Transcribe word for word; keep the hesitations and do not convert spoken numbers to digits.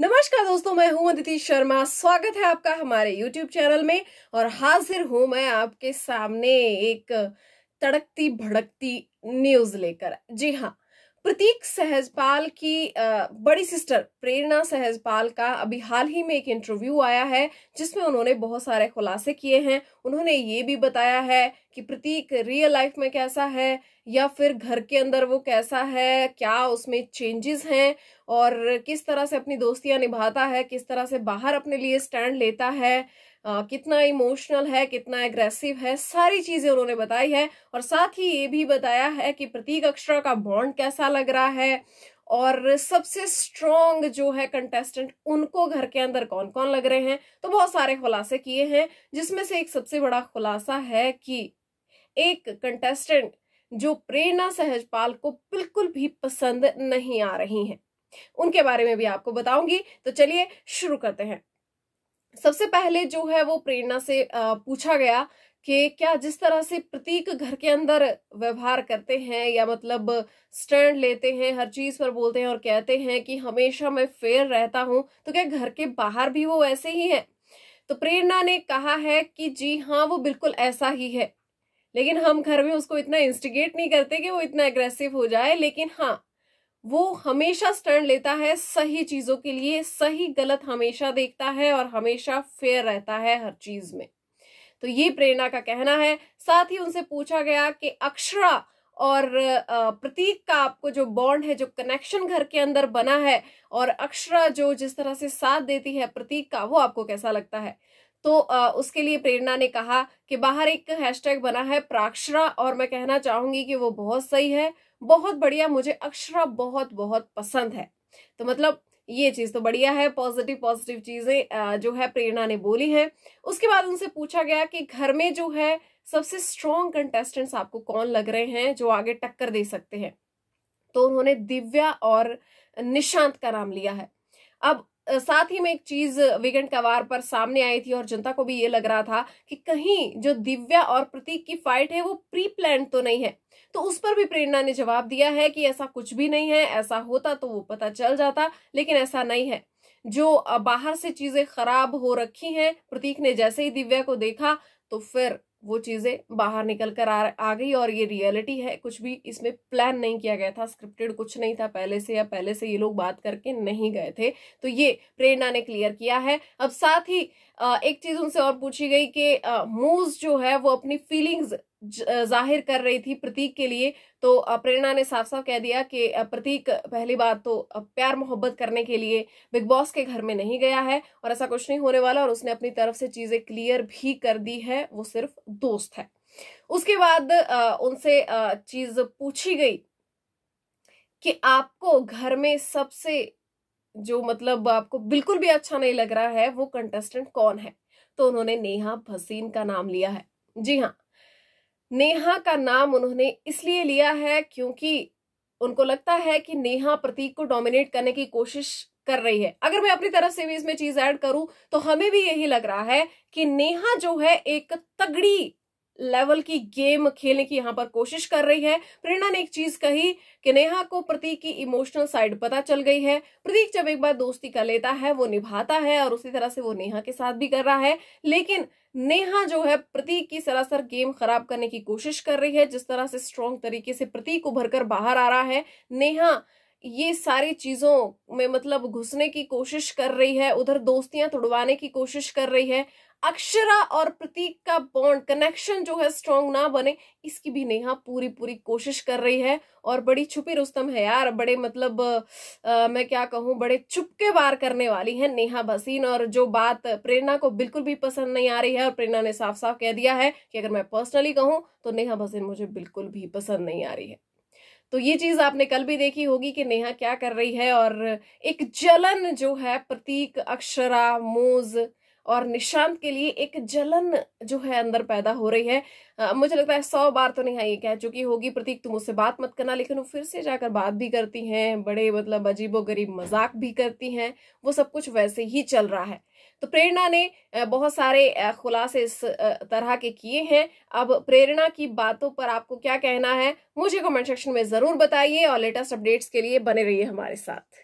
नमस्कार दोस्तों, मैं हूं अदिति शर्मा। स्वागत है आपका हमारे यूट्यूब चैनल में और हाजिर हूं मैं आपके सामने एक तड़कती भड़कती न्यूज लेकर। जी हां, प्रतीक सहजपाल की बड़ी सिस्टर प्रेरणा सहजपाल का अभी हाल ही में एक इंटरव्यू आया है जिसमें उन्होंने बहुत सारे खुलासे किए हैं। उन्होंने ये भी बताया है कि प्रतीक रियल लाइफ में कैसा है या फिर घर के अंदर वो कैसा है, क्या उसमें चेंजेस हैं और किस तरह से अपनी दोस्तियां निभाता है, किस तरह से बाहर अपने लिए स्टैंड लेता है, आ, कितना इमोशनल है, कितना एग्रेसिव है, सारी चीज़ें उन्होंने बताई है। और साथ ही ये भी बताया है कि प्रतीक अक्षरा का बॉन्ड कैसा लग रहा है और सबसे स्ट्रॉन्ग जो है कंटेस्टेंट उनको घर के अंदर कौन कौन लग रहे हैं। तो बहुत सारे खुलासे किए हैं जिसमें से एक सबसे बड़ा खुलासा है कि एक कंटेस्टेंट जो प्रेरणा सहजपाल को बिल्कुल भी पसंद नहीं आ रही हैं, उनके बारे में भी आपको बताऊंगी। तो चलिए शुरू करते हैं। सबसे पहले जो है वो प्रेरणा से पूछा गया कि क्या जिस तरह से प्रतीक घर के अंदर व्यवहार करते हैं या मतलब स्टैंड लेते हैं, हर चीज़ पर बोलते हैं और कहते हैं कि हमेशा मैं फेयर रहता हूँ, तो क्या घर के बाहर भी वो वैसे ही है? तो प्रेरणा ने कहा है कि जी हाँ, वो बिल्कुल ऐसा ही है, लेकिन हम घर में उसको इतना इंस्टिगेट नहीं करते कि वो इतना एग्रेसिव हो जाए। लेकिन हाँ, वो हमेशा स्टैंड लेता है सही चीज़ों के लिए, सही गलत हमेशा देखता है और हमेशा फेयर रहता है हर चीज़ में। तो ये प्रेरणा का कहना है। साथ ही उनसे पूछा गया कि अक्षरा और प्रतीक का आपको जो बॉन्ड है, जो कनेक्शन घर के अंदर बना है और अक्षरा जो जिस तरह से साथ देती है प्रतीक का, वो आपको कैसा लगता है? तो उसके लिए प्रेरणा ने कहा कि बाहर एक हैशटैग बना है प्राक्षरा और मैं कहना चाहूंगी कि वो बहुत सही है, बहुत बढ़िया, मुझे अक्षरा बहुत बहुत पसंद है। तो मतलब ये चीज़ तो बढ़िया है, पॉजिटिव पॉजिटिव चीज़ें जो है प्रेरणा ने बोली हैं। उसके बाद उनसे पूछा गया कि घर में जो है सबसे स्ट्रॉन्ग कंटेस्टेंट्स आपको कौन लग रहे हैं जो आगे टक्कर दे सकते हैं, तो उन्होंने दिव्या और निशांत का नाम लिया है। अब साथ ही में एक चीज वीकेंड कवार पर सामने आई थी और जनता को भी ये लग रहा था कि कहीं जो दिव्या और प्रतीक की फाइट है वो प्री प्लान तो नहीं है। तो उस पर भी प्रेरणा ने जवाब दिया है कि ऐसा कुछ भी नहीं है, ऐसा होता तो वो पता चल जाता, लेकिन ऐसा नहीं है। जो बाहर से चीजें खराब हो रखी हैं, प्रतीक ने जैसे ही दिव्या को देखा तो फिर वो चीजें बाहर निकल कर आ, आ गई और ये रियलिटी है। कुछ भी इसमें प्लान नहीं किया गया था, स्क्रिप्टेड कुछ नहीं था पहले से, या पहले से ये लोग बात करके नहीं गए थे। तो ये प्रेरणा ने क्लियर किया है। अब साथ ही एक चीज उनसे और पूछी गई कि मूज जो है वो अपनी फीलिंग्स जाहिर कर रही थी प्रतीक के लिए, तो प्रेरणा ने साफ साफ कह दिया कि प्रतीक पहली बात तो प्यार मोहब्बत करने के लिए बिग बॉस के घर में नहीं गया है और ऐसा कुछ नहीं होने वाला, और उसने अपनी तरफ से चीजें क्लियर भी कर दी है, वो सिर्फ दोस्त है। उसके बाद उनसे चीज पूछी गई कि आपको घर में सबसे जो मतलब आपको बिल्कुल भी अच्छा नहीं लग रहा है वो कंटेस्टेंट कौन है, तो उन्होंने नेहा भसीन का नाम लिया है। जी हाँ, नेहा का नाम उन्होंने इसलिए लिया है क्योंकि उनको लगता है कि नेहा प्रतीक को डोमिनेट करने की कोशिश कर रही है। अगर मैं अपनी तरफ से भी इसमें चीज ऐड करूं तो हमें भी यही लग रहा है कि नेहा जो है एक तगड़ी लेवल की गेम खेलने की यहाँ पर कोशिश कर रही है। प्रेरणा ने एक चीज कही कि नेहा को प्रतीक की इमोशनल साइड पता चल गई है। प्रतीक जब एक बार दोस्ती कर लेता है वो निभाता है और उसी तरह से वो नेहा के साथ भी कर रहा है, लेकिन नेहा जो है प्रतीक की सरासर गेम खराब करने की कोशिश कर रही है। जिस तरह से स्ट्रॉन्ग तरीके से प्रतीक उभर कर बाहर आ रहा है, नेहा ये सारी चीजों में मतलब घुसने की कोशिश कर रही है, उधर दोस्तियां तोड़वाने की कोशिश कर रही है। अक्षरा और प्रतीक का बॉन्ड कनेक्शन जो है स्ट्रॉन्ग ना बने, इसकी भी नेहा पूरी पूरी कोशिश कर रही है और बड़ी छुपी रुस्तम है यार, बड़े मतलब आ, मैं क्या कहूँ, बड़े चुपके वार करने वाली है नेहा भसीन। और जो बात प्रेरणा को बिल्कुल भी पसंद नहीं आ रही है, और प्रेरणा ने साफ साफ कह दिया है कि अगर मैं पर्सनली कहूँ तो नेहा भसीन मुझे बिल्कुल भी पसंद नहीं आ रही है। तो ये चीज आपने कल भी देखी होगी कि नेहा क्या कर रही है, और एक जलन जो है प्रतीक, अक्षरा, मूज और निशांत के लिए एक जलन जो है अंदर पैदा हो रही है। आ, मुझे लगता है सौ बार तो नेहा ये कह चुकी होगी प्रतीक तुम मुझसे बात मत करना, लेकिन वो फिर से जाकर बात भी करती हैं, बड़े मतलब अजीबोगरीब मजाक भी करती हैं, वो सब कुछ वैसे ही चल रहा है। तो प्रेरणा ने बहुत सारे खुलासे इस तरह के किए हैं। अब प्रेरणा की बातों पर आपको क्या कहना है मुझे कमेंट सेक्शन में जरूर बताइए और लेटेस्ट अपडेट्स के लिए बने रहिए हमारे साथ।